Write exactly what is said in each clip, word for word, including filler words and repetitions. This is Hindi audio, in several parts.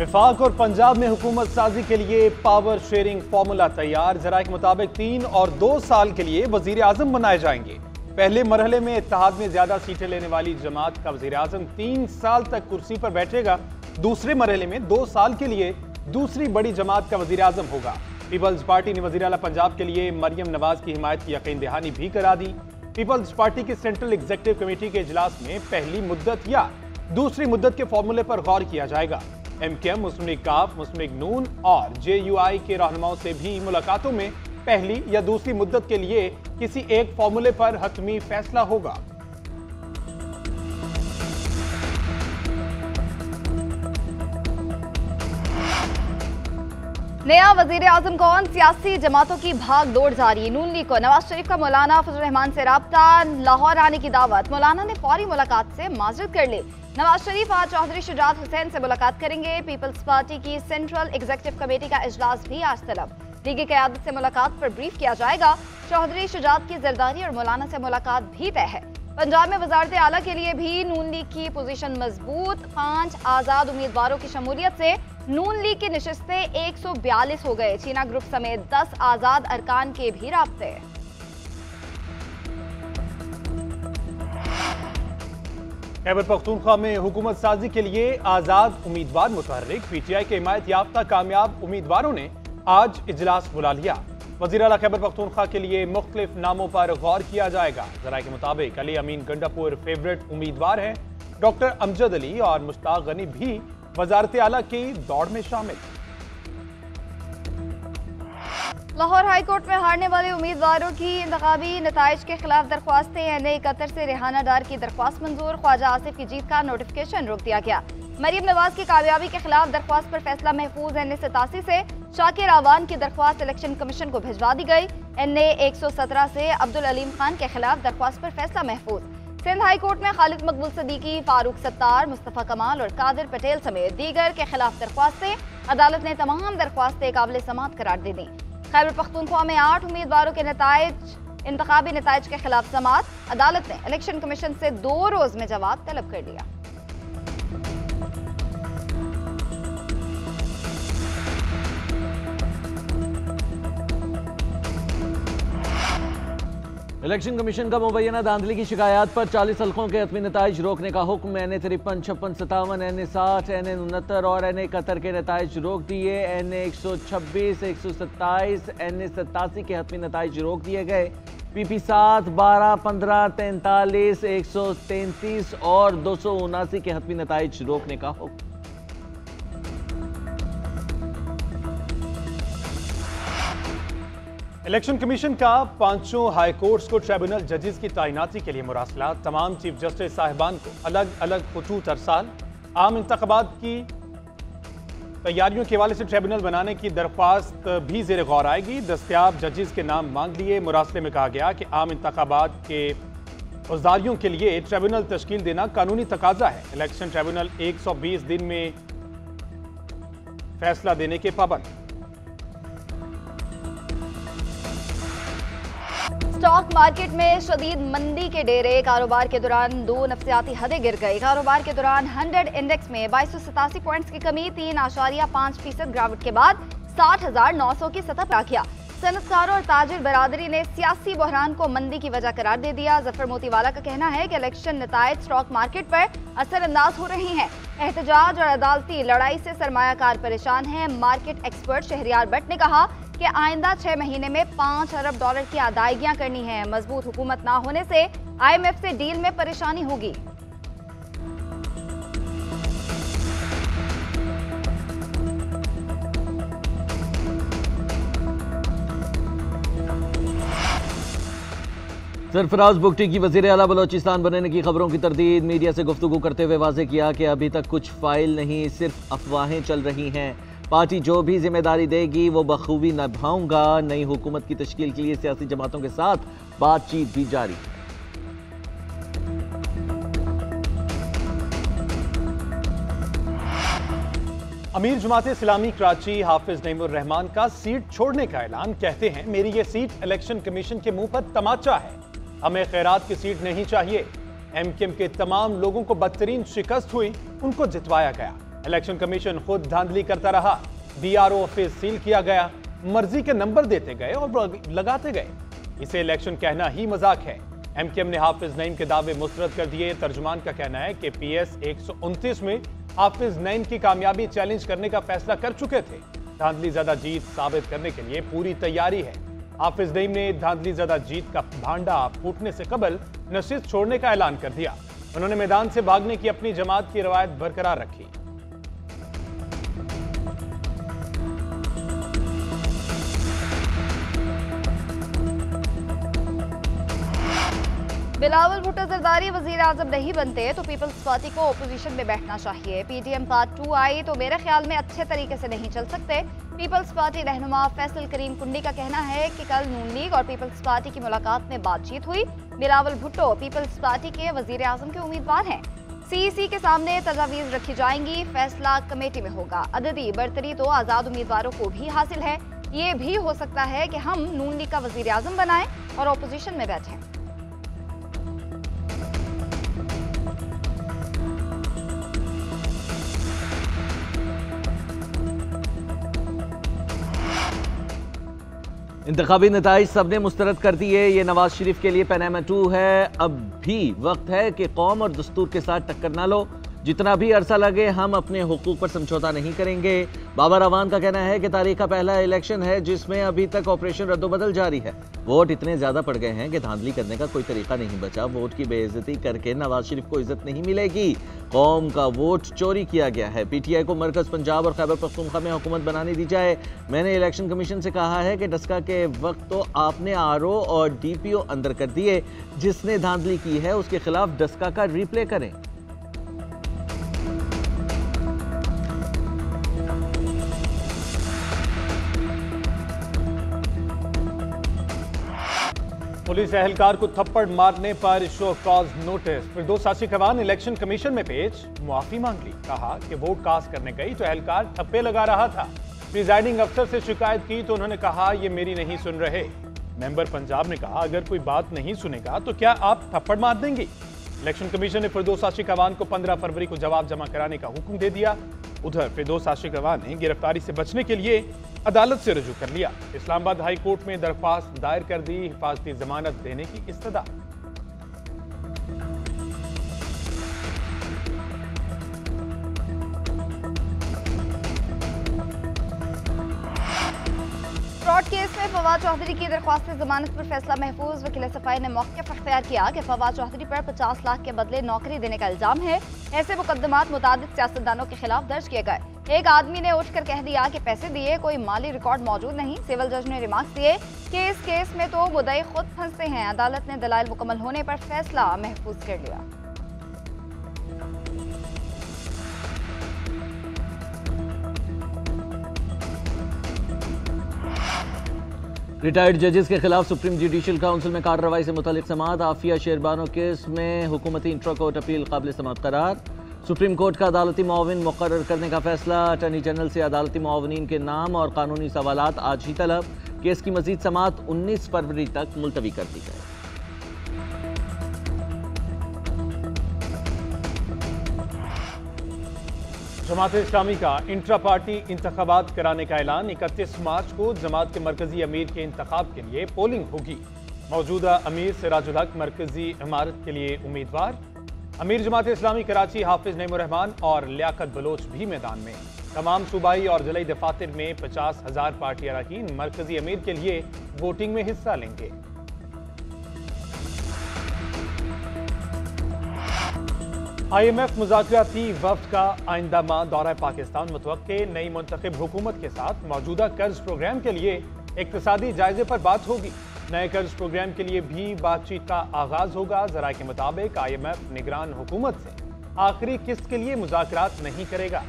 विफाक और पंजाब में हुकूमत साजी के लिए पावर शेयरिंग फॉर्मूला तैयार। जराए के मुताबिक तीन और दो साल के लिए वजीर आजम बनाए जाएंगे। पहले मरहले में इत्तेहाद में ज्यादा सीटें लेने वाली जमात का वजीर आजम तीन साल तक कुर्सी पर बैठेगा। दूसरे मरहले में दो साल के लिए दूसरी बड़ी जमात का वजीर आजम होगा। पीपल्स पार्टी ने वजीर आला पंजाब के लिए मरियम नवाज की हिमायत की यकीन दहानी भी करा दी। पीपल्स पार्टी की सेंट्रल एग्जीक्यूटिव कमेटी के इजलास में पहली मुद्दत या दूसरी मुद्दत के फॉर्मूले पर गौर किया जाएगा। एमक्यूएम, मुस्लिम लीग काफ, मुस्लिम लीग नून और जेयूआई के रहनुमाओं से भी मुलाकातों में पहली या दूसरी मुद्दत के लिए किसी एक फॉर्मूले पर हतमी फैसला होगा। नया वजीर आजम कौन? सियासी जमातों की भाग दौड़ जारी। नून लीग को नवाज शरीफ का मौलाना फजल रहमान से राबता, लाहौर आने की दावत। मौलाना ने फौरी मुलाकात से माजरत कर ली। नवाज शरीफ आज चौधरी शुजात हुसैन से मुलाकात करेंगे। पीपल्स पार्टी की सेंट्रल एग्जीक्यूटिव कमेटी का इजलास भी आज तलब। डीजी क़यादत से मुलाकात पर ब्रीफ किया जाएगा। चौधरी शुजात की जरदारी और मौलाना से मुलाकात भी तय है। पंजाब में वजारत आला के लिए भी नून लीग की पोजीशन मजबूत। पांच आजाद उम्मीदवारों की शमूलियत से नून लीग की निशस्तें एक सौ बयालीस हो गए। चीना ग्रुप समेत दस आजाद अरकान के भी राब्ते। खैबर पख्तूनख्वा में हुकूमत साजी के लिए आजाद उम्मीदवार मुतहर्रिक पीटीआई के हिमायत याफ्ता कामयाब उम्मीदवारों ने आज इजलास बुला लिया। वज़ीर आला खैबर पख्तूनख्वा के लिए मुख्तलिफ नामों पर गौर किया जाएगा। ज़राए के मुताबिक अली अमीन गंडापुर फेवरेट उम्मीदवार हैं। डॉक्टर अमजद अली और मुश्ताक गनी भी वजारत आला की दौड़ में शामिल। लाहौर हाईकोर्ट में हारने वाले उम्मीदवारों की इंतखाबी नताइज के खिलाफ दरख्वास्तें। एन ए कतर से रेहाना डार की दरख्वास्त मंजूर। ख्वाजा आसिफ की जीत का नोटिफिकेशन रोक दिया गया। मरियम नवाज की कामयाबी के खिलाफ दरख्वास्त पर फैसला महफूज। एन ए सतासी से शाकिर आवान की दरख्वास्त इलेक्शन कमीशन को भिजवा दी गई। एन ए एक सौ सत्रह से अब्दुल अलीम खान के खिलाफ दरख्वास्त पर फैसला महफूज। सिंध हाईकोर्ट में खालिद मकबूल सिद्दीकी, फारूक सत्तार, मुस्तफा कमाल और कादिर पटेल समेत दीगर के खिलाफ दरख्वास्तें। अदालत ने तमाम दरख्वास्तें काबिल समाअत करार दे दी। खैबर पख्तूनख्वा में आठ उम्मीदवारों के नतायज इंतखाबी नतायज के खिलाफ समाअत। अदालत ने इलेक्शन कमीशन से दो रोज में जवाब तलब कर लिया। इलेक्शन कमीशन का मुबैना धांधली की शिकायत पर चालीस हल्कों के हतमी नताइज रोकने का हुक्म। एन ए तिरपन, छप्पन, सतावन, एन ए साठ, एन ए उनहत्तर और एन ए कतर के नताइज रोक दिए। एन ए एक सौ छब्बीस, एक सौ सत्ताईस, एन ए सतासी के हतमी नताइज रोक दिए गए। पी पी सात, बारह, पंद्रह, तैंतालीस, एक सौ तैंतीस और दो सौ उनासी के हतमी नताइज रोकने का हुक्म। इलेक्शन कमीशन का पांचों हाई कोर्ट्स को ट्रिब्यूनल जजेस की तैनाती के लिए मुरासला। तमाम चीफ जस्टिस साहिबान को अलग अलग खतूत अरसाल। आम इंतखाबात की तैयारियों के हवाले से ट्रिब्यूनल बनाने की दरख्वास्त भी जेर गौर आएगी। दस्तियाब जजेस के नाम मांग लिए। मुरासले में कहा गया कि आम इंतखाबात के औजारियों के लिए ट्रिब्यूनल तश्कील देना कानूनी तकाजा है। इलेक्शन ट्रिब्यूनल एक सौ बीस दिन में फैसला देने के पाबंद। स्टॉक मार्केट में शदीद मंदी के डेरे। कारोबार के दौरान दो नफसियाती हदें गिर गई। कारोबार के दौरान हंड्रेड इंडेक्स में बाईस सौ सतासी पॉइंट्स की कमी, तीन आशारिया पाँच फीसद गिरावट के बाद साठ हजार नौ सौ की सतह पर आ गया। सनतकारों और ताजिर बरादरी ने सियासी बहरान को मंदी की वजह करार दे दिया। जफर मोतीवाला का कहना है कि इलेक्शन नतायज स्टॉक मार्केट पर असरअंदाज हो रही हैं। एहतजाज और अदालती लड़ाई से सरमायाकार परेशान हैं। मार्केट एक्सपर्ट शहरियार बट ने कहा कि आइंदा छह महीने में पाँच अरब डॉलर की अदायगियां करनी है। मजबूत हुकूमत ना होने से आई एम एफ से डील में परेशानी होगी। सरफराज बुगटी की वजीर आला बलोचिस्तान बनने की खबरों की तरदीद। मीडिया से गुफ्तगू करते हुए वाजे किया कि अभी तक कुछ फाइल नहीं, सिर्फ अफवाहें चल रही हैं। पार्टी जो भी जिम्मेदारी देगी वो बखूबी निभाऊंगा। नई हुकूमत की तश्कील के लिए सियासी जमातों के साथ बातचीत भी जारी है। अमीर जमात इस्लामी कराची हाफिज नईमुर रहमान का सीट छोड़ने का ऐलान। कहते हैं मेरी ये सीट इलेक्शन कमीशन के मुंह पर तमाचा है, हमें खैरात की सीट नहीं चाहिए। एमकेएम के तमाम लोगों को बदतरीन शिकस्त हुई, उनको जितवाया गया। इलेक्शन कमीशन खुद धांधली करता रहा, बीआरओ ऑफिस सील किया गया, मर्जी के नंबर देते गए और लगाते गए। इसे इलेक्शन कहना ही मजाक है। एमक्यूएम ने हाफिज नईम के दावे मुस्तरद कर दिए। तर्जुमान का कहना है कि पीएस एक सौ उनतीस में हाफिज नईम की कामयाबी चैलेंज करने का फैसला कर चुके थे। धांधली ज्यादा जीत साबित करने के लिए पूरी तैयारी है। हाफिज नईम ने धांधली ज्यादा जीत का भांडा फूटने से कबल नशीद छोड़ने का ऐलान कर दिया। उन्होंने मैदान से भागने की अपनी जमात की रवायत बरकरार रखी। बिलावल भुट्टो जरदारी वजीर आजम नहीं बनते तो पीपल्स पार्टी को ओपोजिशन में बैठना चाहिए। पीटीएम पार्ट टू आई तो मेरे ख्याल में अच्छे तरीके से नहीं चल सकते। पीपल्स पार्टी रहनुमा फैसल करीम कुंडी का कहना है कि कल नून लीग और पीपल्स पार्टी की मुलाकात में बातचीत हुई। बिलावल भुट्टो पीपल्स पार्टी के वजीर आजम के उम्मीदवार हैं। सीईसी के सामने तजावीज रखी जाएंगी, फैसला कमेटी में होगा। अददी बरतरी तो आज़ाद उम्मीदवारों को भी हासिल है। ये भी हो सकता है कि हम नून लीग का वजीर आजम बनाएं और ओपोजिशन में बैठें। इंतखाबी नताइज सबने मुस्तरद कर दिए। ये नवाज शरीफ के लिए पैनामा टू है। अब भी वक्त है कि कौम और दस्तूर के साथ टक्कर ना लो। जितना भी अरसा लगे हम अपने हुकूक पर समझौता नहीं करेंगे। बाबर अवान का कहना है कि तारीख का पहला इलेक्शन है जिसमें अभी तक ऑपरेशन रद्दोबदल जारी है। वोट इतने ज़्यादा पड़ गए हैं कि धांधली करने का कोई तरीका नहीं बचा। वोट की बेइज्जती करके नवाज शरीफ को इज्जत नहीं मिलेगी। कौम का वोट चोरी किया गया है। पीटीआई को मरकज़ पंजाब और खैबर पख्तूनख्वा में हुकूमत बनाने दी जाए। मैंने इलेक्शन कमीशन से कहा है कि डस्का के वक्त तो आपने आरओ और डीपीओ अंदर कर दिए। जिसने धांधली की है उसके खिलाफ डस्का का रिप्ले करें। पुलिस एहलकार को थप्पड़ मारने पर show cause notice. Firdous Ashiq Awan election commission में पेश, मुआफी मांग ली। कहा कि वोट कास्ट करने गई तो एहलकार थप्पे लगा रहा था। प्रिजाइडिंग अफसर से शिकायत की तो उन्होंने कहा ये मेरी नहीं सुन रहे। मेंबर पंजाब ने कहा अगर कोई बात नहीं सुनेगा तो क्या आप थप्पड़ मार देंगी। इलेक्शन कमीशन ने फिरदौस आशिक अवान को पंद्रह फरवरी को जवाब जमा कराने का हुक्म दे दिया। उधर फिरदौस आशिक अवान ने गिरफ्तारी से बचने के लिए अदालत से रजू कर लिया। इस्लामाबाद हाई कोर्ट में दरख्वास्त दायर कर दी। हिफाजती जमानत देने की इस्तदा। फ्रॉड केस में फवाद चौधरी की दरख्वास्त जमानत पर फैसला महफूज। वकील सफाई ने मौकिफ अख्तियार किया कि फवाद चौधरी पर पचास लाख के बदले नौकरी देने का इल्जाम है। ऐसे मुकदमात मुतादित सियासतदानों के खिलाफ दर्ज किए गए। एक आदमी ने उठकर कह दिया कि पैसे दिए, कोई माली रिकॉर्ड मौजूद नहीं। सिविल जज ने रिमार्क्स दिए कि इस केस में तो मुद्दई खुद फंसते हैं। अदालत ने दलाइल मुकम्मल होने पर फैसला महफूज कर लिया। रिटायर्ड जजेस के खिलाफ सुप्रीम जुडिशियल काउंसिल में कार्रवाई से मुतालिक समाअत। आफिया शेरबानो केस में हुकूमती इंट्रा कोर्ट अपील काबिल समाअत करार। सुप्रीम कोर्ट का अदालती मुआविन मुकर्रर करने का फैसला। अटर्नी जनरल से अदालती मुआवनीन के नाम और कानूनी सवालात आज ही तलब। केस की मजीद समाअत उन्नीस फरवरी तक मुलतवी कर दी गई। जमात इस्लामी का इंट्रा पार्टी इंतखाबात कराने का ऐलान। इकतीस मार्च को जमात के मरकजी अमीर के इंतखाब के लिए पोलिंग होगी। मौजूदा अमीर सिराजुल हक मरकजी इमारत के लिए उम्मीदवार। अमीर जमात इस्लामी कराची हाफिज नईमान और लियाकत बलोच भी मैदान में। तमाम सूबाई और जिले दफातर में पचास हजार पार्टी अरकान मरकजी अमीर के लिए वोटिंग में हिस्सा लेंगे। आईएमएफ मुज़ाकराती वफ्द का आइंदा माह दौरा पाकिस्तान मुतवक्के। नई मुंतखब हुकूमत के साथ मौजूदा कर्ज प्रोग्राम के लिए इक्तिसादी जायजे पर बात होगी। नए कर्ज प्रोग्राम के लिए भी बातचीत का आगाज होगा। जरा के मुताबिक आईएमएफ निगरान हुकूमत से आखिरी किस्त के लिए मुज़ाकरात नहीं करेगा।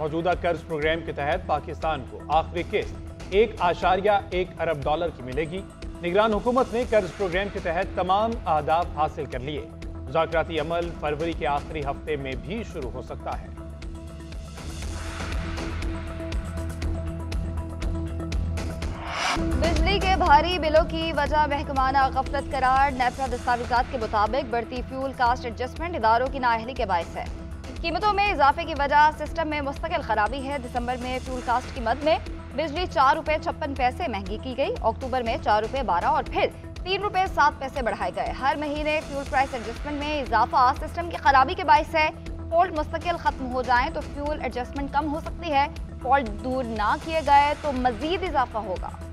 मौजूदा कर्ज प्रोग्राम के तहत पाकिस्तान को आखिरी किस्त एक आशारिया एक अरब डॉलर की मिलेगी। निगरान हुकूमत ने कर्ज प्रोग्राम के तहत तमाम अहदाफ हासिल कर लिए। मुज़ाकराती अमल फरवरी के आखिरी हफ्ते में भी शुरू हो सकता है। बिजली के भारी बिलों की वजह महकमाना गफलत करार। नेफरा दस्तावेजात के मुताबिक बढ़ती फ्यूल कास्ट एडजस्टमेंट इदारों की नाअहली के बायस है। कीमतों में इजाफे की वजह सिस्टम में मुस्तकिल खराबी है। दिसंबर में फ्यूल कास्ट कीमत में बिजली चार रुपये छप्पन पैसे महंगी की गई। अक्टूबर में चार रुपये बारह और फिर तीन रुपये सात पैसे बढ़ाए गए। हर महीने फ्यूल प्राइस एडजस्टमेंट में इजाफा सिस्टम की खराबी के बायस है। फॉल्ट मुस्तकिल खत्म हो जाए तो फ्यूल एडजस्टमेंट कम हो सकती है। फॉल्ट दूर ना किए गए तो मजीद इजाफा होगा।